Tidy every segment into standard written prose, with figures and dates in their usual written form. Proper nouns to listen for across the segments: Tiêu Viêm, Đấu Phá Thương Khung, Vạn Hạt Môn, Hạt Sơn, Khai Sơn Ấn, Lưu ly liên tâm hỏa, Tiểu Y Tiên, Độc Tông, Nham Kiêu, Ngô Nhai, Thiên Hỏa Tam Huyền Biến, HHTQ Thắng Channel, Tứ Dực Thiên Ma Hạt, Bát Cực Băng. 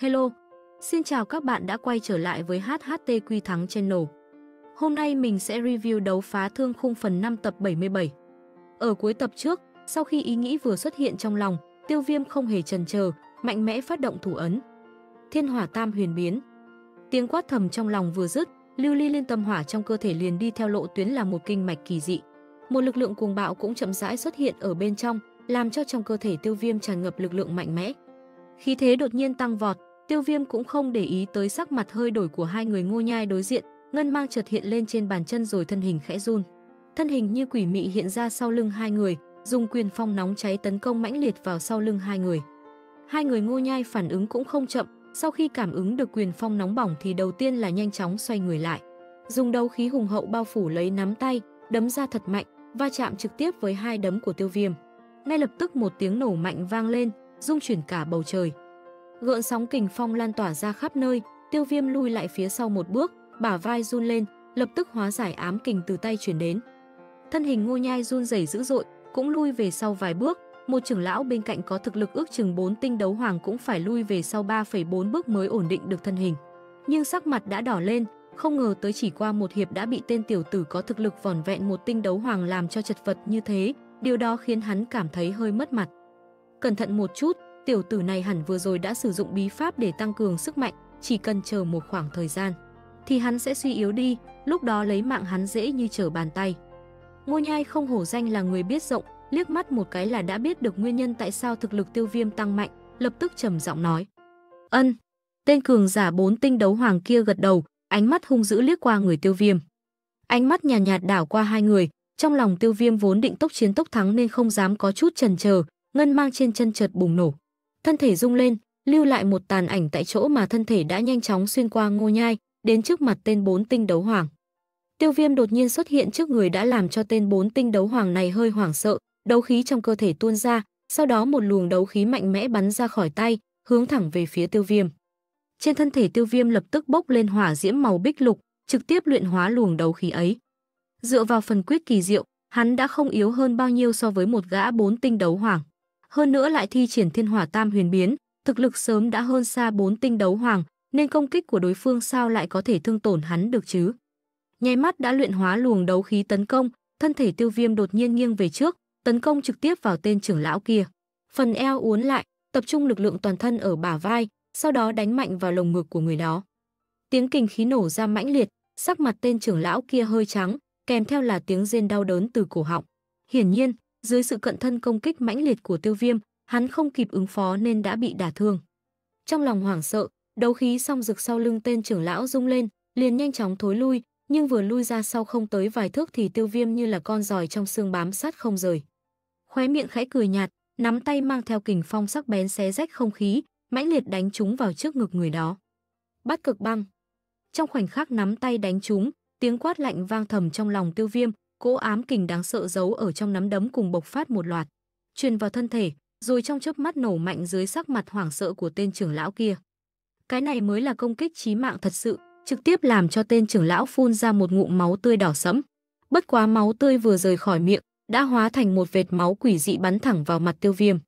Hello, xin chào các bạn đã quay trở lại với HHTQ Thắng Channel. Hôm nay mình sẽ review Đấu Phá Thương Khung phần 5 tập 77. Ở cuối tập trước, sau khi ý nghĩ vừa xuất hiện trong lòng, Tiêu Viêm không hề chần chờ, mạnh mẽ phát động thủ ấn. Thiên Hỏa Tam Huyền Biến. Tiếng quát thầm trong lòng vừa dứt, lưu ly liên tâm hỏa trong cơ thể liền đi theo lộ tuyến là một kinh mạch kỳ dị. Một lực lượng cuồng bạo cũng chậm rãi xuất hiện ở bên trong, làm cho trong cơ thể Tiêu Viêm tràn ngập lực lượng mạnh mẽ. Khí thế đột nhiên tăng vọt, Tiêu Viêm cũng không để ý tới sắc mặt hơi đổi của hai người Ngô Nhai đối diện, ngân mang chợt hiện lên trên bàn chân rồi thân hình khẽ run. Thân hình như quỷ mị hiện ra sau lưng hai người, dùng quyền phong nóng cháy tấn công mãnh liệt vào sau lưng hai người. Hai người Ngô Nhai phản ứng cũng không chậm, sau khi cảm ứng được quyền phong nóng bỏng thì đầu tiên là nhanh chóng xoay người lại, dùng đấu khí hùng hậu bao phủ lấy nắm tay, đấm ra thật mạnh, va chạm trực tiếp với hai đấm của Tiêu Viêm. Ngay lập tức một tiếng nổ mạnh vang lên, rung chuyển cả bầu trời. Gợn sóng kình phong lan tỏa ra khắp nơi, Tiêu Viêm lui lại phía sau một bước, bả vai run lên, lập tức hóa giải ám kình từ tay chuyển đến. Thân hình Ngô Nhai run rẩy dữ dội, cũng lui về sau vài bước, một trưởng lão bên cạnh có thực lực ước chừng 4 tinh đấu hoàng cũng phải lui về sau 3,4 bước mới ổn định được thân hình. Nhưng sắc mặt đã đỏ lên, không ngờ tới chỉ qua một hiệp đã bị tên tiểu tử có thực lực vỏn vẹn một tinh đấu hoàng làm cho chật vật như thế, điều đó khiến hắn cảm thấy hơi mất mặt. Cẩn thận một chút, tiểu tử này hẳn vừa rồi đã sử dụng bí pháp để tăng cường sức mạnh, chỉ cần chờ một khoảng thời gian thì hắn sẽ suy yếu đi, lúc đó lấy mạng hắn dễ như trở bàn tay. Ngô Nhai không hổ danh là người biết rộng, liếc mắt một cái là đã biết được nguyên nhân tại sao thực lực Tiêu Viêm tăng mạnh, lập tức trầm giọng nói. Ân, tên cường giả 4 tinh đấu hoàng kia gật đầu, ánh mắt hung dữ liếc qua người Tiêu Viêm. Ánh mắt nhàn nhạt đảo qua hai người, trong lòng Tiêu Viêm vốn định tốc chiến tốc thắng nên không dám có chút chần chờ, ngân mang trên chân chợt bùng nổ. Thân thể rung lên, lưu lại một tàn ảnh tại chỗ mà thân thể đã nhanh chóng xuyên qua Ngô Nhai, đến trước mặt tên 4 tinh đấu hoàng. Tiêu Viêm đột nhiên xuất hiện trước người đã làm cho tên 4 tinh đấu hoàng này hơi hoảng sợ, đấu khí trong cơ thể tuôn ra, sau đó một luồng đấu khí mạnh mẽ bắn ra khỏi tay, hướng thẳng về phía Tiêu Viêm. Trên thân thể Tiêu Viêm lập tức bốc lên hỏa diễm màu bích lục, trực tiếp luyện hóa luồng đấu khí ấy. Dựa vào phần quyết kỳ diệu, hắn đã không yếu hơn bao nhiêu so với một gã 4 tinh đấu hoàng. Hơn nữa lại thi triển Thiên Hỏa Tam Huyền Biến, thực lực sớm đã hơn xa 4 tinh đấu hoàng, nên công kích của đối phương sao lại có thể thương tổn hắn được chứ? Nháy mắt đã luyện hóa luồng đấu khí tấn công, thân thể Tiêu Viêm đột nhiên nghiêng về trước, tấn công trực tiếp vào tên trưởng lão kia. Phần eo uốn lại, tập trung lực lượng toàn thân ở bả vai, sau đó đánh mạnh vào lồng ngực của người đó. Tiếng kình khí nổ ra mãnh liệt, sắc mặt tên trưởng lão kia hơi trắng, kèm theo là tiếng rên đau đớn từ cổ họng. Hiển nhiên, dưới sự cận thân công kích mãnh liệt của Tiêu Viêm, hắn không kịp ứng phó nên đã bị đả thương. Trong lòng hoảng sợ, đấu khí song rực sau lưng tên trưởng lão rung lên, liền nhanh chóng thối lui, nhưng vừa lui ra sau không tới vài thước thì Tiêu Viêm như là con giòi trong xương bám sát không rời. Khóe miệng khẽ cười nhạt, nắm tay mang theo kình phong sắc bén xé rách không khí, mãnh liệt đánh trúng vào trước ngực người đó. Bát Cực Băng. Trong khoảnh khắc nắm tay đánh trúng, tiếng quát lạnh vang thầm trong lòng Tiêu Viêm, cỗ ám kình đáng sợ giấu ở trong nắm đấm cùng bộc phát một loạt, truyền vào thân thể, rồi trong chớp mắt nổ mạnh dưới sắc mặt hoảng sợ của tên trưởng lão kia. Cái này mới là công kích chí mạng thật sự, trực tiếp làm cho tên trưởng lão phun ra một ngụm máu tươi đỏ sẫm. Bất quá máu tươi vừa rời khỏi miệng, đã hóa thành một vệt máu quỷ dị bắn thẳng vào mặt Tiêu Viêm.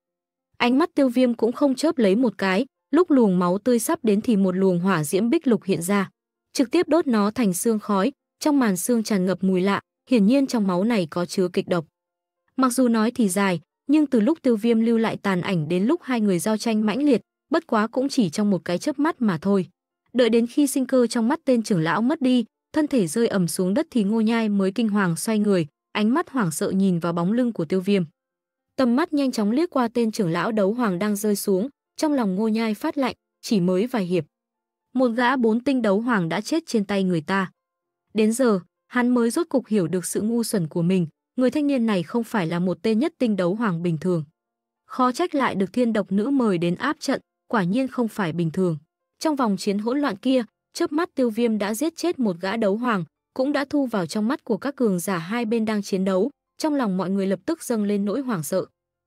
Ánh mắt Tiêu Viêm cũng không chớp lấy một cái, lúc luồng máu tươi sắp đến thì một luồng hỏa diễm bích lục hiện ra, trực tiếp đốt nó thành xương khói, trong màn xương tràn ngập mùi lạ, hiển nhiên trong máu này có chứa kịch độc. Mặc dù nói thì dài, nhưng từ lúc Tiêu Viêm lưu lại tàn ảnh đến lúc hai người giao tranh mãnh liệt, bất quá cũng chỉ trong một cái chớp mắt mà thôi. Đợi đến khi sinh cơ trong mắt tên trưởng lão mất đi, thân thể rơi ầm xuống đất thì Ngô Nhai mới kinh hoàng xoay người, ánh mắt hoảng sợ nhìn vào bóng lưng của Tiêu Viêm. Tầm mắt nhanh chóng liếc qua tên trưởng lão đấu hoàng đang rơi xuống, trong lòng Ngô Nhai phát lạnh, chỉ mới vài hiệp, một gã 4 tinh đấu hoàng đã chết trên tay người ta. Đến giờ, hắn mới rốt cục hiểu được sự ngu xuẩn của mình, người thanh niên này không phải là một tên nhất tinh đấu hoàng bình thường. Khó trách lại được thiên độc nữ mời đến áp trận, quả nhiên không phải bình thường. Trong vòng chiến hỗn loạn kia, chớp mắt Tiêu Viêm đã giết chết một gã đấu hoàng, cũng đã thu vào trong mắt của các cường giả hai bên đang chiến đấu, trong lòng mọi người lập tức dâng lên nỗi hoảng sợ.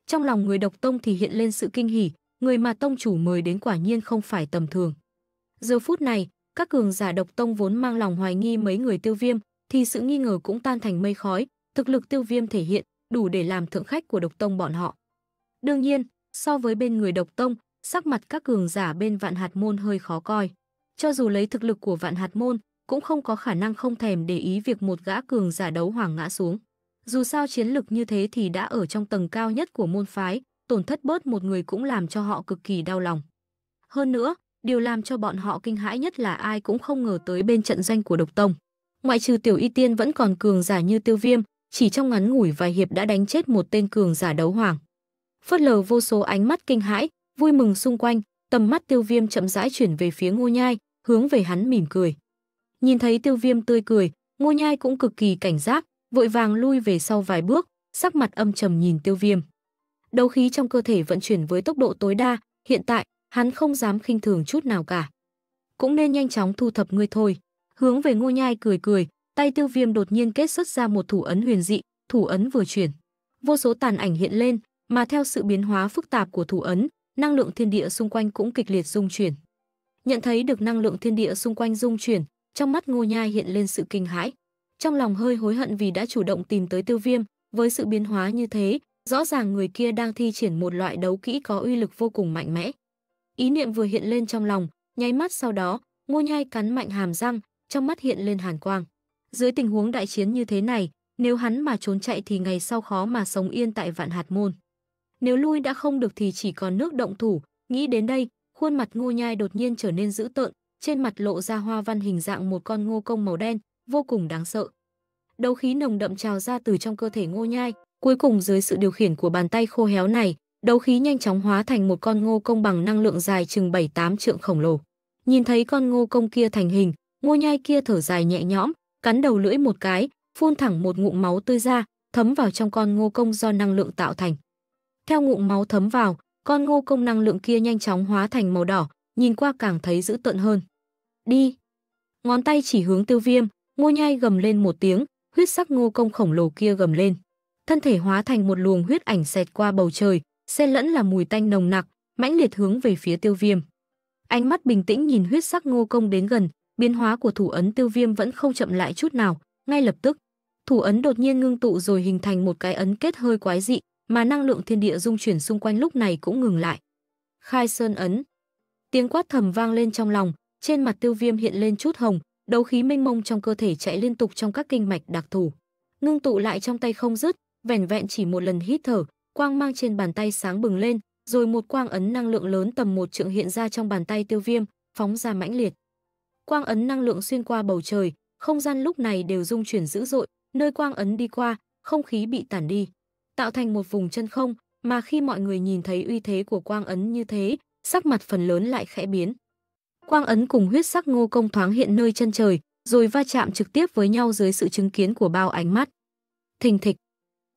Trong lòng người Độc Tông thì hiện lên sự kinh hỉ, người mà tông chủ mời đến quả nhiên không phải tầm thường. Giờ phút này, các cường giả Độc Tông vốn mang lòng hoài nghi mấy người Tiêu Viêm, thì sự nghi ngờ cũng tan thành mây khói, thực lực Tiêu Viêm thể hiện đủ để làm thượng khách của Độc Tông bọn họ. Đương nhiên, so với bên người Độc Tông, sắc mặt các cường giả bên Vạn Hạt Môn hơi khó coi. Cho dù lấy thực lực của Vạn Hạt Môn, cũng không có khả năng không thèm để ý việc một gã cường giả đấu hoàng ngã xuống. Dù sao chiến lực như thế thì đã ở trong tầng cao nhất của môn phái, tổn thất bớt một người cũng làm cho họ cực kỳ đau lòng. Hơn nữa, điều làm cho bọn họ kinh hãi nhất là ai cũng không ngờ tới bên trận doanh của Độc Tông. Ngoại trừ Tiểu Y Tiên vẫn còn cường giả như Tiêu Viêm, chỉ trong ngắn ngủi vài hiệp đã đánh chết một tên cường giả đấu hoàng. Phớt lờ vô số ánh mắt kinh hãi, vui mừng xung quanh, tầm mắt Tiêu Viêm chậm rãi chuyển về phía Ngô Nhai, hướng về hắn mỉm cười. Nhìn thấy Tiêu Viêm tươi cười, Ngô Nhai cũng cực kỳ cảnh giác, vội vàng lui về sau vài bước, sắc mặt âm trầm nhìn Tiêu Viêm. Đấu khí trong cơ thể vận chuyển với tốc độ tối đa, hiện tại hắn không dám khinh thường chút nào cả. Cũng nên nhanh chóng thu thập ngươi thôi. Hướng về Ngô Nhai cười cười, tay Tiêu Viêm đột nhiên kết xuất ra một thủ ấn huyền dị, thủ ấn vừa chuyển, vô số tàn ảnh hiện lên, mà theo sự biến hóa phức tạp của thủ ấn, năng lượng thiên địa xung quanh cũng kịch liệt rung chuyển. Nhận thấy được năng lượng thiên địa xung quanh rung chuyển, trong mắt Ngô Nhai hiện lên sự kinh hãi, trong lòng hơi hối hận vì đã chủ động tìm tới Tiêu Viêm, với sự biến hóa như thế, rõ ràng người kia đang thi triển một loại đấu kỹ có uy lực vô cùng mạnh mẽ. Ý niệm vừa hiện lên trong lòng, nháy mắt sau đó, Ngô Nhai cắn mạnh hàm răng, trong mắt hiện lên hàn quang. Dưới tình huống đại chiến như thế này, nếu hắn mà trốn chạy thì ngày sau khó mà sống yên tại Vạn Hạt Môn. Nếu lui đã không được thì chỉ còn nước động thủ, nghĩ đến đây, khuôn mặt Ngô Nhai đột nhiên trở nên dữ tợn, trên mặt lộ ra hoa văn hình dạng một con ngô công màu đen, vô cùng đáng sợ. Đấu khí nồng đậm trào ra từ trong cơ thể Ngô Nhai, cuối cùng dưới sự điều khiển của bàn tay khô héo này, đấu khí nhanh chóng hóa thành một con ngô công bằng năng lượng dài chừng 7-8 trượng khổng lồ. Nhìn thấy con ngô công kia thành hình, Ngô Nhai kia thở dài nhẹ nhõm, cắn đầu lưỡi một cái, phun thẳng một ngụm máu tươi ra, thấm vào trong con ngô công do năng lượng tạo thành. Theo ngụm máu thấm vào, con ngô công năng lượng kia nhanh chóng hóa thành màu đỏ, nhìn qua càng thấy dữ tợn hơn. Đi! Ngón tay chỉ hướng Tiêu Viêm, Ngô Nhai gầm lên một tiếng, huyết sắc ngô công khổng lồ kia gầm lên. Thân thể hóa thành một luồng huyết ảnh xẹt qua bầu trời, xen lẫn là mùi tanh nồng nặc, mãnh liệt hướng về phía Tiêu Viêm. Ánh mắt bình tĩnh nhìn huyết sắc ngô công đến gần, biến hóa của thủ ấn Tiêu Viêm vẫn không chậm lại chút nào, ngay lập tức, thủ ấn đột nhiên ngưng tụ rồi hình thành một cái ấn kết hơi quái dị, mà năng lượng thiên địa dung chuyển xung quanh lúc này cũng ngừng lại. Khai Sơn Ấn. Tiếng quát thầm vang lên trong lòng, trên mặt Tiêu Viêm hiện lên chút hồng, đấu khí mênh mông trong cơ thể chạy liên tục trong các kinh mạch đặc thù, ngưng tụ lại trong tay không dứt, vẻn vẹn chỉ một lần hít thở, quang mang trên bàn tay sáng bừng lên, rồi một quang ấn năng lượng lớn tầm 1 trượng hiện ra trong bàn tay Tiêu Viêm, phóng ra mãnh liệt. Quang ấn năng lượng xuyên qua bầu trời, không gian lúc này đều rung chuyển dữ dội, nơi quang ấn đi qua, không khí bị tản đi, tạo thành một vùng chân không, mà khi mọi người nhìn thấy uy thế của quang ấn như thế, sắc mặt phần lớn lại khẽ biến. Quang ấn cùng huyết sắc ngô công thoáng hiện nơi chân trời, rồi va chạm trực tiếp với nhau dưới sự chứng kiến của bao ánh mắt. Thình thịch.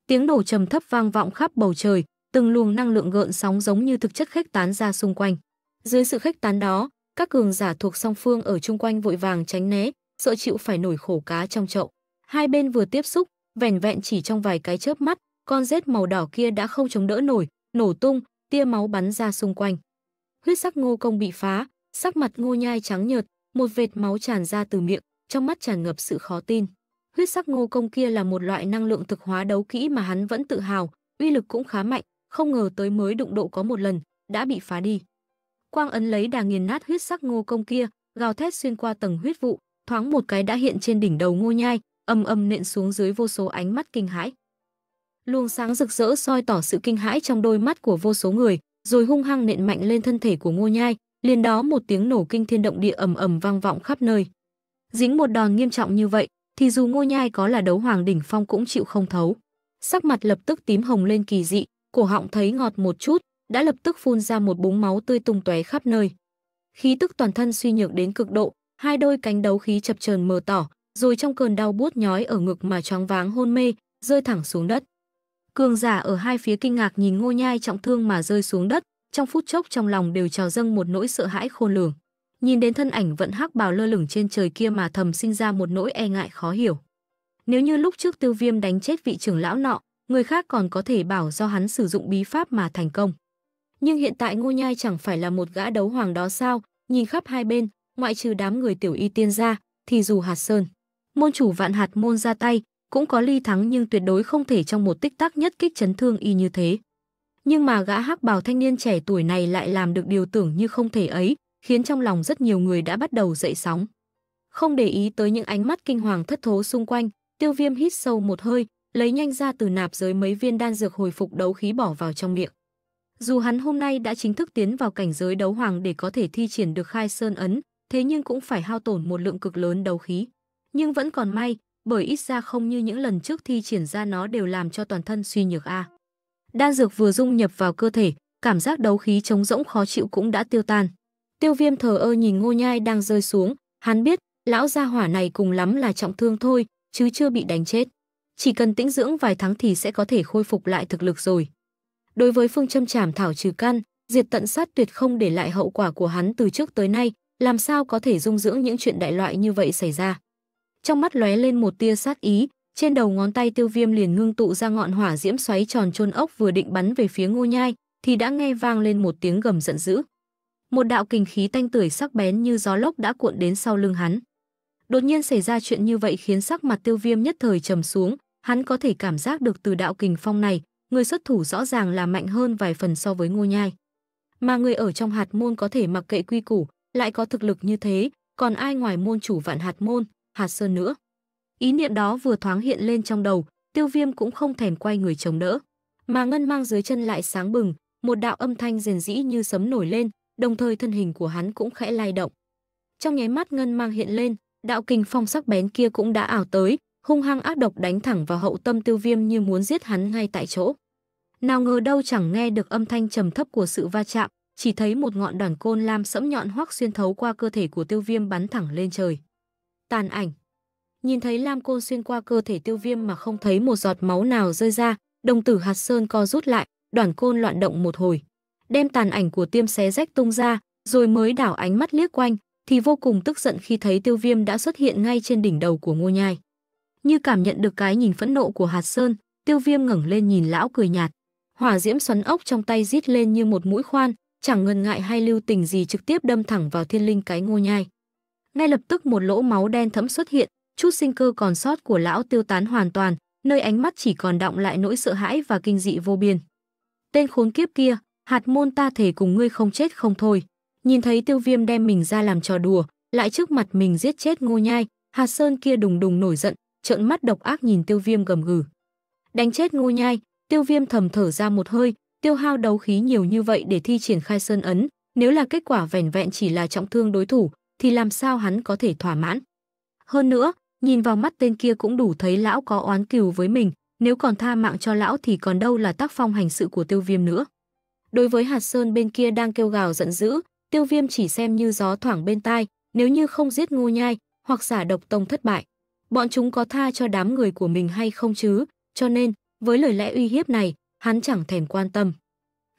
Tiếng đổ trầm thấp vang vọng khắp bầu trời, từng luồng năng lượng gợn sóng giống như thực chất khuếch tán ra xung quanh. Dưới sự khuếch tán đó, các cường giả thuộc song phương ở chung quanh vội vàng tránh né, sợ chịu phải nổi khổ cá trong chậu. Hai bên vừa tiếp xúc, vẻn vẹn chỉ trong vài cái chớp mắt, con rết màu đỏ kia đã không chống đỡ nổi, nổ tung, tia máu bắn ra xung quanh. Huyết sắc ngô công bị phá, sắc mặt Ngô Nhai trắng nhợt, một vệt máu tràn ra từ miệng, trong mắt tràn ngập sự khó tin. Huyết sắc ngô công kia là một loại năng lượng thực hóa đấu kỹ mà hắn vẫn tự hào, uy lực cũng khá mạnh, không ngờ tới mới đụng độ có một lần, đã bị phá đi. Quang ấn lấy đà nghiền nát huyết sắc ngô công kia, gào thét xuyên qua tầng huyết vụ, thoáng một cái đã hiện trên đỉnh đầu Ngô Nhai, ầm ầm nện xuống dưới vô số ánh mắt kinh hãi. Luồng sáng rực rỡ soi tỏ sự kinh hãi trong đôi mắt của vô số người, rồi hung hăng nện mạnh lên thân thể của Ngô Nhai, liền đó một tiếng nổ kinh thiên động địa ầm ầm vang vọng khắp nơi. Dính một đòn nghiêm trọng như vậy, thì dù Ngô Nhai có là đấu hoàng đỉnh phong cũng chịu không thấu. Sắc mặt lập tức tím hồng lên kỳ dị, cổ họng thấy ngọt một chút, đã lập tức phun ra một búng máu tươi tung tóe khắp nơi. Khí tức toàn thân suy nhược đến cực độ, hai đôi cánh đấu khí chập chờn mờ tỏ, rồi trong cơn đau buốt nhói ở ngực mà choáng váng hôn mê, rơi thẳng xuống đất. Cường giả ở hai phía kinh ngạc nhìn Ngô Nhai trọng thương mà rơi xuống đất, trong phút chốc trong lòng đều trào dâng một nỗi sợ hãi khôn lường. Nhìn đến thân ảnh vận hắc bào lơ lửng trên trời kia mà thầm sinh ra một nỗi e ngại khó hiểu. Nếu như lúc trước Tiêu Viêm đánh chết vị trưởng lão nọ, người khác còn có thể bảo do hắn sử dụng bí pháp mà thành công. Nhưng hiện tại Ngô Nhai chẳng phải là một gã đấu hoàng đó sao? Nhìn khắp hai bên, ngoại trừ đám người Tiểu Y Tiên ra, thì dù Hạt Sơn, môn chủ Vạn Hạt Môn ra tay, cũng có ly thắng nhưng tuyệt đối không thể trong một tích tắc nhất kích chấn thương y như thế. Nhưng mà gã hắc bào thanh niên trẻ tuổi này lại làm được điều tưởng như không thể ấy, khiến trong lòng rất nhiều người đã bắt đầu dậy sóng. Không để ý tới những ánh mắt kinh hoàng thất thố xung quanh, Tiêu Viêm hít sâu một hơi, lấy nhanh ra từ nạp giới mấy viên đan dược hồi phục đấu khí bỏ vào trong miệng. Dù hắn hôm nay đã chính thức tiến vào cảnh giới đấu hoàng để có thể thi triển được khai sơn ấn, thế nhưng cũng phải hao tổn một lượng cực lớn đấu khí. Nhưng vẫn còn may, bởi ít ra không như những lần trước thi triển ra nó đều làm cho toàn thân suy nhược a. Đan dược vừa dung nhập vào cơ thể, cảm giác đấu khí trống rỗng khó chịu cũng đã tiêu tan. Tiêu Viêm thờ ơ nhìn Ngô Nhai đang rơi xuống, hắn biết, lão gia hỏa này cùng lắm là trọng thương thôi, chứ chưa bị đánh chết. Chỉ cần tĩnh dưỡng vài tháng thì sẽ có thể khôi phục lại thực lực rồi. Đối với phương châm trảm thảo trừ căn, diệt tận sát tuyệt không để lại hậu quả của hắn từ trước tới nay, làm sao có thể dung dưỡng những chuyện đại loại như vậy xảy ra. Trong mắt lóe lên một tia sát ý, trên đầu ngón tay Tiêu Viêm liền ngưng tụ ra ngọn hỏa diễm xoáy tròn chôn ốc, vừa định bắn về phía Ngô Nhai thì đã nghe vang lên một tiếng gầm giận dữ. Một đạo kình khí tanh tưởi sắc bén như gió lốc đã cuộn đến sau lưng hắn. Đột nhiên xảy ra chuyện như vậy khiến sắc mặt Tiêu Viêm nhất thời trầm xuống, hắn có thể cảm giác được từ đạo kình phong này, người xuất thủ rõ ràng là mạnh hơn vài phần so với Ngô Nhai. Mà người ở trong hạt môn có thể mặc kệ quy củ, lại có thực lực như thế, còn ai ngoài môn chủ Vạn Hạt Môn, Hạt Sơn nữa. Ý niệm đó vừa thoáng hiện lên trong đầu, Tiêu Viêm cũng không thèm quay người chống đỡ. Mà ngân mang dưới chân lại sáng bừng, một đạo âm thanh rền rĩ như sấm nổi lên, đồng thời thân hình của hắn cũng khẽ lay động. Trong nháy mắt ngân mang hiện lên, đạo kình phong sắc bén kia cũng đã ảo tới, hung hăng ác độc đánh thẳng vào hậu tâm Tiêu Viêm như muốn giết hắn ngay tại chỗ. Nào ngờ đâu chẳng nghe được âm thanh trầm thấp của sự va chạm, chỉ thấy một ngọn đoàn côn lam sẫm nhọn hoắc xuyên thấu qua cơ thể của Tiêu Viêm bắn thẳng lên trời. Tàn ảnh. Nhìn thấy lam côn xuyên qua cơ thể Tiêu Viêm mà không thấy một giọt máu nào rơi ra, đồng tử Hạt Sơn co rút lại, đoàn côn loạn động một hồi, đem tàn ảnh của tiêm xé rách tung ra, rồi mới đảo ánh mắt liếc quanh, thì vô cùng tức giận khi thấy Tiêu Viêm đã xuất hiện ngay trên đỉnh đầu của Ngô Nhai. Như cảm nhận được cái nhìn phẫn nộ của Hạt Sơn, Tiêu Viêm ngẩng lên nhìn lão cười nhạt. Hỏa diễm xoắn ốc trong tay rít lên như một mũi khoan, chẳng ngần ngại hay lưu tình gì trực tiếp đâm thẳng vào thiên linh cái Ngô Nhai. Ngay lập tức một lỗ máu đen thẫm xuất hiện, chút sinh cơ còn sót của lão tiêu tán hoàn toàn, nơi ánh mắt chỉ còn đọng lại nỗi sợ hãi và kinh dị vô biên. Tên khốn kiếp kia, hạt môn ta thể cùng ngươi không chết không thôi. Nhìn thấy Tiêu Viêm đem mình ra làm trò đùa, lại trước mặt mình giết chết Ngô Nhai, Hạt Sơn kia đùng đùng nổi giận, trợn mắt độc ác nhìn Tiêu Viêm gầm gừ. Đánh chết Ngô Nhai, Tiêu Viêm thầm thở ra một hơi, tiêu hao đấu khí nhiều như vậy để thi triển khai sơn ấn, nếu là kết quả vẻn vẹn chỉ là trọng thương đối thủ, thì làm sao hắn có thể thỏa mãn. Hơn nữa, nhìn vào mắt tên kia cũng đủ thấy lão có oán cừu với mình, nếu còn tha mạng cho lão thì còn đâu là tác phong hành sự của Tiêu Viêm nữa. Đối với Hạt Sơn bên kia đang kêu gào giận dữ, Tiêu Viêm chỉ xem như gió thoảng bên tai, nếu như không giết Ngô Nhai hoặc giả độc tông thất bại, bọn chúng có tha cho đám người của mình hay không chứ, cho nên, với lời lẽ uy hiếp này, hắn chẳng thèm quan tâm.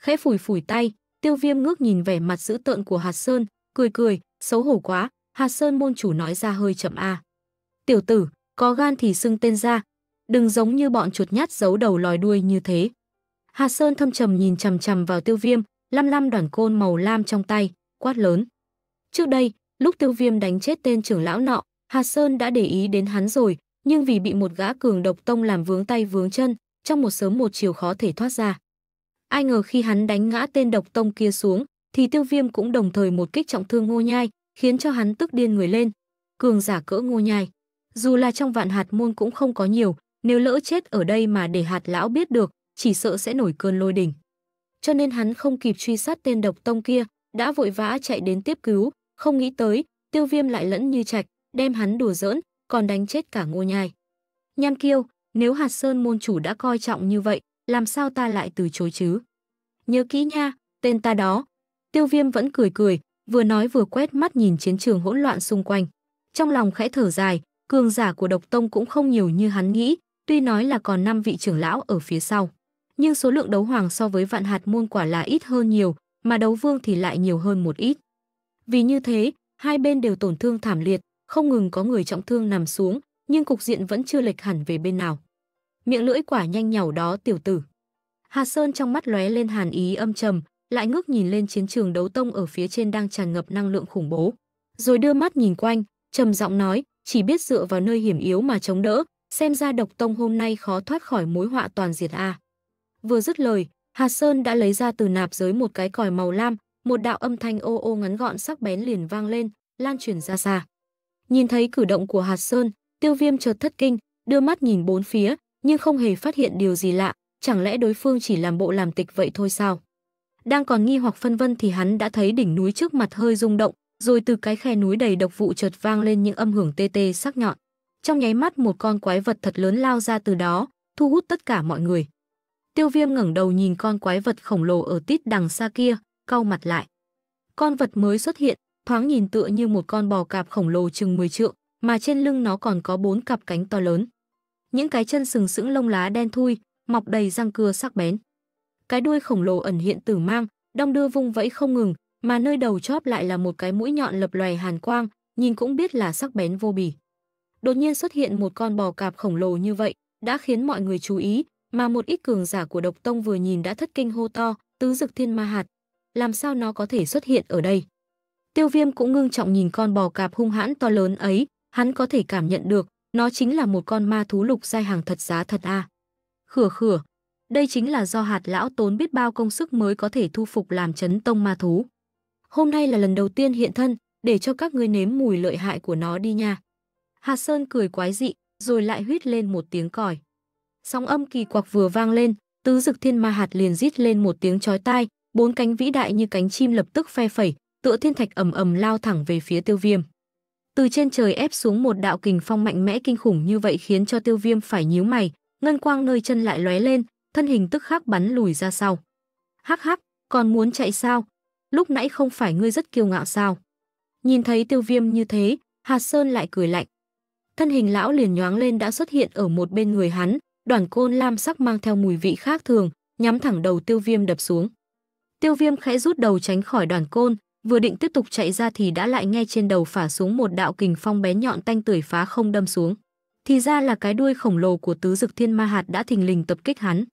Khẽ phủi tay, Tiêu Viêm ngước nhìn vẻ mặt dữ tợn của Hạt Sơn, cười, xấu hổ quá, Hạt Sơn môn chủ nói ra hơi chậm a. Tiểu tử, có gan thì xưng tên ra, đừng giống như bọn chuột nhát giấu đầu lòi đuôi như thế. Hạt Sơn thâm trầm nhìn chằm chằm vào Tiêu Viêm, lăm lăm đoàn côn màu lam trong tay, quát lớn. Trước đây, lúc Tiêu Viêm đánh chết tên trưởng lão nọ, Hạt Sơn đã để ý đến hắn rồi, nhưng vì bị một gã cường độc tông làm vướng tay vướng chân, trong một sớm một chiều khó thể thoát ra. Ai ngờ khi hắn đánh ngã tên độc tông kia xuống, thì Tiêu Viêm cũng đồng thời một kích trọng thương Ngô Nhai, khiến cho hắn tức điên người lên. Cường giả cỡ Ngô Nhai, dù là trong Vạn Hạt Môn cũng không có nhiều, nếu lỡ chết ở đây mà để hạt lão biết được, chỉ sợ sẽ nổi cơn lôi đình. Cho nên hắn không kịp truy sát tên độc tông kia, đã vội vã chạy đến tiếp cứu, không nghĩ tới, Tiêu Viêm lại lẫn như trạch, đem hắn đùa giỡn, còn đánh chết cả Ngô Nhai. Nham Kiêu, nếu Hạt Sơn môn chủ đã coi trọng như vậy, làm sao ta lại từ chối chứ? Nhớ kỹ nha, tên ta đó. Tiêu Viêm vẫn cười, vừa nói vừa quét mắt nhìn chiến trường hỗn loạn xung quanh. Trong lòng khẽ thở dài, cường giả của độc tông cũng không nhiều như hắn nghĩ, tuy nói là còn 5 vị trưởng lão ở phía sau. Nhưng số lượng đấu hoàng so với Vạn Hạt Môn quả là ít hơn nhiều, mà đấu vương thì lại nhiều hơn một ít. Vì như thế, hai bên đều tổn thương thảm liệt, không ngừng có người trọng thương nằm xuống, nhưng cục diện vẫn chưa lệch hẳn về bên nào. Miệng lưỡi quả nhanh nhảu đó tiểu tử. Hạt Sơn trong mắt lóe lên hàn ý âm trầm, lại ngước nhìn lên chiến trường đấu tông ở phía trên đang tràn ngập năng lượng khủng bố, rồi đưa mắt nhìn quanh, trầm giọng nói, chỉ biết dựa vào nơi hiểm yếu mà chống đỡ, xem ra độc tông hôm nay khó thoát khỏi mối họa toàn diệt a. Vừa dứt lời, Hạt Sơn đã lấy ra từ nạp giới một cái còi màu lam, một đạo âm thanh ô ô ngắn gọn sắc bén liền vang lên, lan truyền ra xa. Nhìn thấy cử động của Hạt Sơn, Tiêu Viêm chợt thất kinh, đưa mắt nhìn bốn phía, nhưng không hề phát hiện điều gì lạ, chẳng lẽ đối phương chỉ làm bộ làm tịch vậy thôi sao? Đang còn nghi hoặc phân vân thì hắn đã thấy đỉnh núi trước mặt hơi rung động, rồi từ cái khe núi đầy độc vụ chợt vang lên những âm hưởng tê tê sắc nhọn. Trong nháy mắt một con quái vật thật lớn lao ra từ đó, thu hút tất cả mọi người. Tiêu Viêm ngẩng đầu nhìn con quái vật khổng lồ ở tít đằng xa kia, cau mặt lại. Con vật mới xuất hiện, thoáng nhìn tựa như một con bò cạp khổng lồ chừng 10 trượng, mà trên lưng nó còn có 4 cặp cánh to lớn. Những cái chân sừng sững lông lá đen thui, mọc đầy răng cưa sắc bén. Cái đuôi khổng lồ ẩn hiện tử mang, đong đưa vung vẫy không ngừng, mà nơi đầu chóp lại là một cái mũi nhọn lập lòe hàn quang, nhìn cũng biết là sắc bén vô bì. Đột nhiên xuất hiện một con bò cạp khổng lồ như vậy, đã khiến mọi người chú ý, mà một ít cường giả của Độc Tông vừa nhìn đã thất kinh hô to, Tứ Dực Thiên Ma Hạt, làm sao nó có thể xuất hiện ở đây? Tiêu Viêm cũng ngưng trọng nhìn con bò cạp hung hãn to lớn ấy, hắn có thể cảm nhận được, nó chính là một con ma thú lục giai hàng thật giá thật a. Khửa khửa, đây chính là do Hạt lão tốn biết bao công sức mới có thể thu phục làm Chấn Tông ma thú. Hôm nay là lần đầu tiên hiện thân, để cho các ngươi nếm mùi lợi hại của nó đi nha. Hạt Sơn cười quái dị, rồi lại huýt lên một tiếng còi. Sóng âm kỳ quặc vừa vang lên, Tứ Dực Thiên Ma Hạt liền rít lên một tiếng chói tai, bốn cánh vĩ đại như cánh chim lập tức phe phẩy, tựa thiên thạch ầm ầm lao thẳng về phía Tiêu Viêm. Từ trên trời ép xuống một đạo kình phong mạnh mẽ kinh khủng như vậy khiến cho Tiêu Viêm phải nhíu mày, ngân quang nơi chân lại lóe lên, thân hình tức khắc bắn lùi ra sau. Hắc hắc, còn muốn chạy sao? Lúc nãy không phải ngươi rất kiêu ngạo sao? Nhìn thấy Tiêu Viêm như thế, Hạt Sơn lại cười lạnh. Thân hình lão liền nhoáng lên đã xuất hiện ở một bên người hắn, đoàn côn lam sắc mang theo mùi vị khác thường, nhắm thẳng đầu Tiêu Viêm đập xuống. Tiêu Viêm khẽ rút đầu tránh khỏi đoàn côn, vừa định tiếp tục chạy ra thì đã lại nghe trên đầu phả xuống một đạo kình phong bén nhọn tanh tưởi phá không đâm xuống. Thì ra là cái đuôi khổng lồ của Tứ Dực Thiên Ma Hạt đã thình lình tập kích hắn.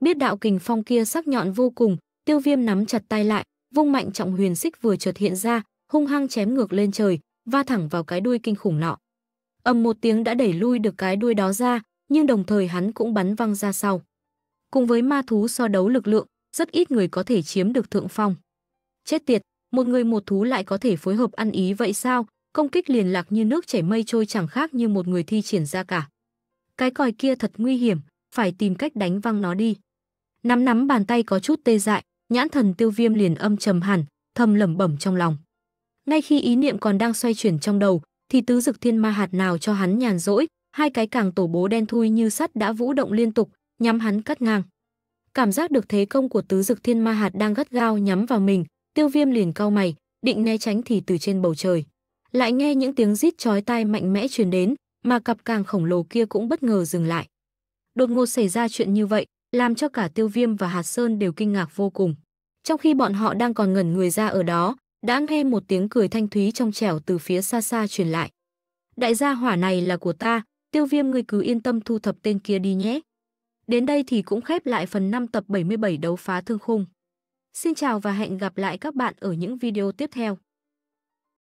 Biết đạo kình phong kia sắc nhọn vô cùng, Tiêu Viêm nắm chặt tay lại, vung mạnh trọng huyền xích vừa chợt hiện ra, hung hăng chém ngược lên trời, va thẳng vào cái đuôi kinh khủng nọ. Ầm một tiếng đã đẩy lui được cái đuôi đó ra, nhưng đồng thời hắn cũng bắn văng ra sau. Cùng với ma thú so đấu lực lượng, rất ít người có thể chiếm được thượng phong. Chết tiệt, một người một thú lại có thể phối hợp ăn ý vậy sao? Công kích liền lạc như nước chảy mây trôi, chẳng khác như một người thi triển ra cả. Cái còi kia thật nguy hiểm, phải tìm cách đánh văng nó đi. Nắm bàn tay có chút tê dại, nhãn thần Tiêu Viêm liền âm trầm hẳn, thầm lẩm bẩm trong lòng. Ngay khi ý niệm còn đang xoay chuyển trong đầu, thì Tứ Dực Thiên Ma Hạt nào cho hắn nhàn rỗi, hai cái càng tổ bố đen thui như sắt đã vũ động liên tục, nhắm hắn cắt ngang. Cảm giác được thế công của Tứ Dực Thiên Ma Hạt đang gắt gao nhắm vào mình, Tiêu Viêm liền cau mày, định né tránh thì từ trên bầu trời lại nghe những tiếng rít chói tai mạnh mẽ truyền đến, mà cặp càng khổng lồ kia cũng bất ngờ dừng lại. Đột ngột xảy ra chuyện như vậy, làm cho cả Tiêu Viêm và Hạt Sơn đều kinh ngạc vô cùng. Trong khi bọn họ đang còn ngẩn người ra ở đó, đã nghe một tiếng cười thanh thúy trong trẻo từ phía xa xa truyền lại. Đại gia hỏa này là của ta, Tiêu Viêm ngươi cứ yên tâm thu thập tên kia đi nhé. Đến đây thì cũng khép lại phần 5 tập 77 Đấu Phá Thương Khung. Xin chào và hẹn gặp lại các bạn ở những video tiếp theo.